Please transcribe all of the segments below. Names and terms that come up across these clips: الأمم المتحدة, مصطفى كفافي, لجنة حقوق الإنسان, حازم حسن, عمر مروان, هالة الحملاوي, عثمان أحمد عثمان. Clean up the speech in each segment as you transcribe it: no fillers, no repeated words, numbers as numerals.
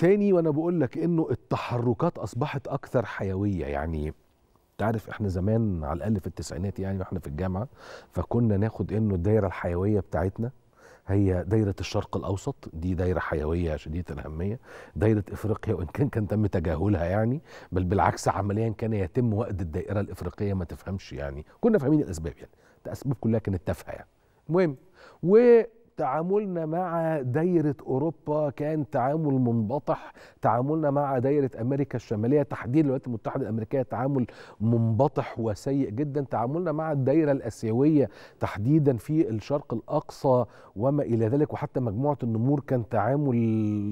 تاني، وانا بقول لك انه التحركات اصبحت اكثر حيويه. يعني تعرف احنا زمان على الاقل في التسعينات يعني واحنا في الجامعه، فكنا ناخد انه الدايره الحيويه بتاعتنا هي دايره الشرق الاوسط، دي دايره حيويه شديده الاهميه. دايره افريقيا وان كان تم تجاهلها يعني، بل بالعكس عمليا كان يتم وقت الدائره الافريقيه، ما تفهمش يعني، كنا فاهمين الاسباب يعني، الاسباب كلها كانت تافهه يعني. المهم، تعاملنا مع دايرة أوروبا كان تعامل منبطح، تعاملنا مع دايرة أمريكا الشمالية تحديدا الولايات المتحدة الأمريكية تعامل منبطح وسيء جدا، تعاملنا مع الدايرة الآسيوية تحديدا في الشرق الأقصى وما إلى ذلك، وحتى مجموعة النمور كان تعامل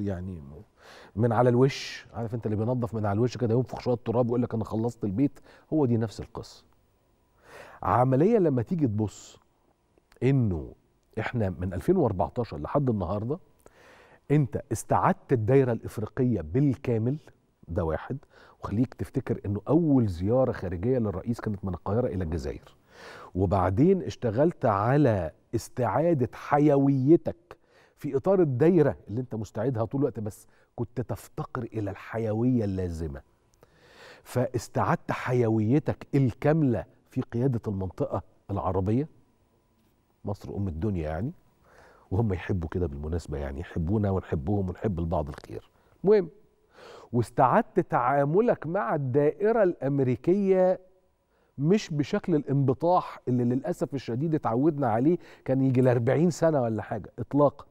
يعني من على الوش، عارف أنت اللي بينظف من على الوش كده ينفخ شوية تراب ويقول لك أنا خلصت البيت، هو دي نفس القصة. عمليا لما تيجي تبص إنه احنا من 2014 لحد النهارده انت استعدت الدايره الافريقيه بالكامل، ده واحد. وخليك تفتكر انه اول زياره خارجيه للرئيس كانت من القاهره الى الجزائر، وبعدين اشتغلت على استعاده حيويتك في اطار الدايره اللي انت مستعدها طول الوقت، بس كنت تفتقر الى الحيويه اللازمه، فاستعدت حيويتك الكامله في قياده المنطقه العربيه. مصر أم الدنيا يعني، وهم يحبوا كده بالمناسبة يعني، يحبونا ونحبهم ونحب البعض الخير. المهم، واستعدت تعاملك مع الدائرة الأمريكية مش بشكل الانبطاح اللي للأسف الشديد اتعودنا عليه، كان يجي ل40 سنة ولا حاجة إطلاقا.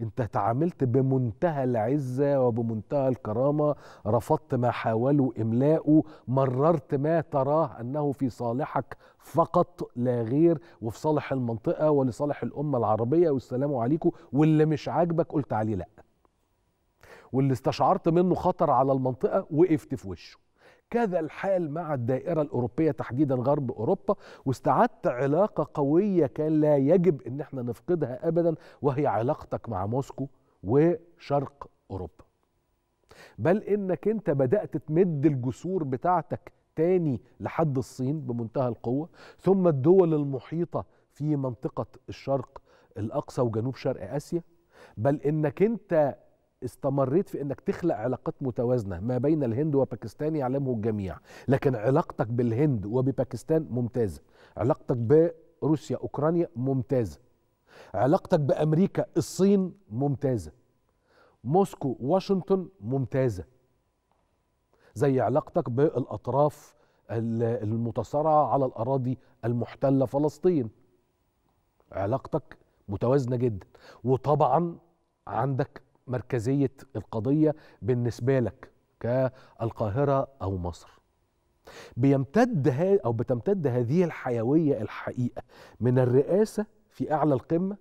أنت تعاملت بمنتهى العزة وبمنتهى الكرامة، رفضت ما حاولوا إملاؤه، مررت ما تراه أنه في صالحك فقط لا غير، وفي صالح المنطقة ولصالح الأمة العربية والسلام عليكم، واللي مش عاجبك قلت عليه لأ، واللي استشعرت منه خطر على المنطقة وقفت في وشه. كذا الحال مع الدائرة الأوروبية تحديدا غرب أوروبا، واستعدت علاقة قوية كان لا يجب إن احنا نفقدها أبدا، وهي علاقتك مع موسكو وشرق أوروبا، بل إنك انت بدأت تمد الجسور بتاعتك تاني لحد الصين بمنتهى القوة، ثم الدول المحيطة في منطقة الشرق الأقصى وجنوب شرق آسيا، بل إنك انت استمريت في انك تخلق علاقات متوازنه ما بين الهند وباكستان يعلمه الجميع، لكن علاقتك بالهند وبباكستان ممتازه، علاقتك بروسيا اوكرانيا ممتازه، علاقتك بامريكا الصين ممتازه، موسكو واشنطن ممتازه، زي علاقتك بالاطراف المتصارعه على الاراضي المحتله فلسطين، علاقتك متوازنه جدا. وطبعا عندك مركزية القضية بالنسبة لك كالقاهرة أو مصر. بتمتد هذه الحيوية الحقيقة من الرئاسة في أعلى القمة،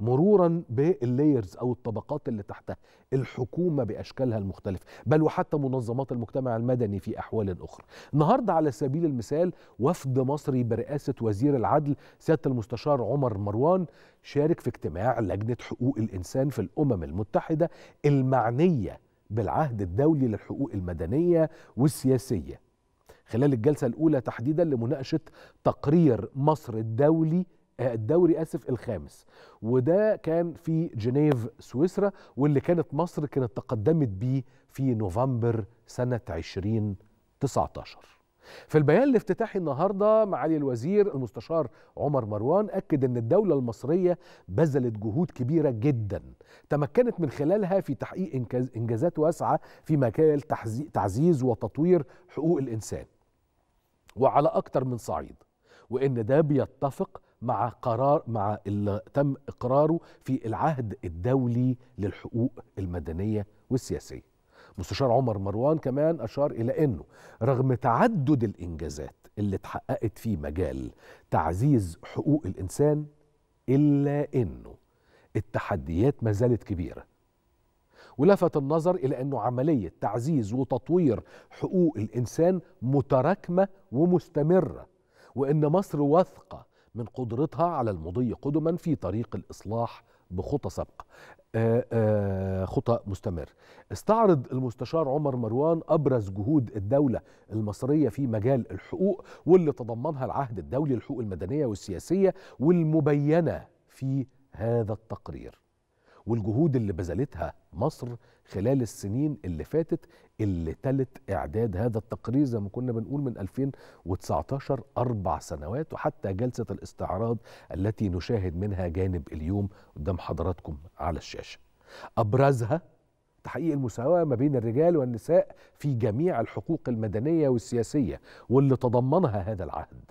مرورا باللايرز أو الطبقات اللي تحتها، الحكومة بأشكالها المختلفة، بل وحتى منظمات المجتمع المدني في أحوال أخرى. النهاردة على سبيل المثال وفد مصري برئاسة وزير العدل سيادة المستشار عمر مروان شارك في اجتماع لجنة حقوق الإنسان في الأمم المتحدة المعنية بالعهد الدولي للحقوق المدنية والسياسية، خلال الجلسة الأولى تحديدا لمناقشة تقرير مصر الدوري الخامس، وده كان في جنيف سويسرا، واللي مصر كانت تقدمت بيه في نوفمبر سنة 2019. في البيان الافتتاحي النهاردة معالي الوزير المستشار عمر مروان أكد أن الدولة المصرية بذلت جهود كبيرة جدا تمكنت من خلالها في تحقيق إنجازات واسعة في مجال تعزيز وتطوير حقوق الإنسان وعلى أكتر من صعيد، وإن ده بيتفق مع اللي تم إقراره في العهد الدولي للحقوق المدنية والسياسية. مستشار عمر مروان كمان أشار إلى أنه رغم تعدد الإنجازات اللي اتحققت في مجال تعزيز حقوق الإنسان، إلا أنه التحديات ما زالت كبيرة، ولفت النظر إلى أنه عملية تعزيز وتطوير حقوق الإنسان متراكمة ومستمرة، وأن مصر واثقة من قدرتها على المضي قدما في طريق الإصلاح بخطى سابقة خطى مستمر. استعرض المستشار عمر مروان أبرز جهود الدولة المصرية في مجال الحقوق واللي تضمنها العهد الدولي للحقوق المدنية والسياسية والمبينة في هذا التقرير، والجهود اللي بذلتها مصر خلال السنين اللي فاتت اللي تلت إعداد هذا التقرير زي ما كنا بنقول من 2019، 4 سنوات، وحتى جلسة الاستعراض التي نشاهد منها جانب اليوم قدام حضراتكم على الشاشة. أبرزها تحقيق المساواة ما بين الرجال والنساء في جميع الحقوق المدنية والسياسية واللي تضمنها هذا العهد،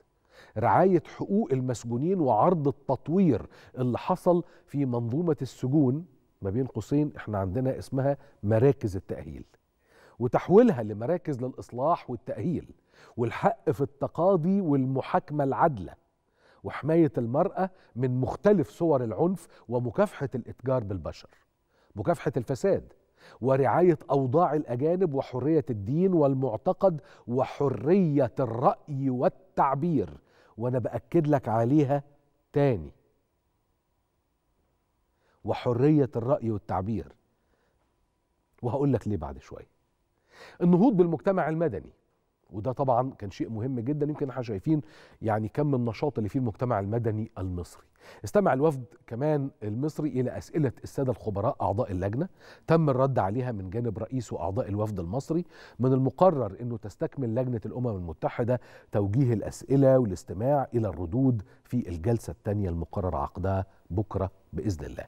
رعاية حقوق المسجونين وعرض التطوير اللي حصل في منظومة السجون ما بين قوسين احنا عندنا اسمها مراكز التأهيل وتحويلها لمراكز للإصلاح والتأهيل، والحق في التقاضي والمحاكمة العادلة، وحماية المرأة من مختلف صور العنف ومكافحة الإتجار بالبشر، مكافحة الفساد، ورعاية أوضاع الأجانب وحرية الدين والمعتقد وحرية الرأي والتعبير، وأنا بأكد لك عليها تاني، وحرية الرأي والتعبير، وهقول لك ليه بعد شوية. النهوض بالمجتمع المدني، وده طبعا كان شيء مهم جدا، يمكن احنا شايفين يعني كم النشاط اللي فيه المجتمع المدني المصري. استمع الوفد كمان المصري الى اسئله الساده الخبراء اعضاء اللجنه، تم الرد عليها من جانب رئيس واعضاء الوفد المصري. من المقرر انه تستكمل لجنه الامم المتحده توجيه الاسئله والاستماع الى الردود في الجلسه الثانيه المقرر عقدها بكره باذن الله.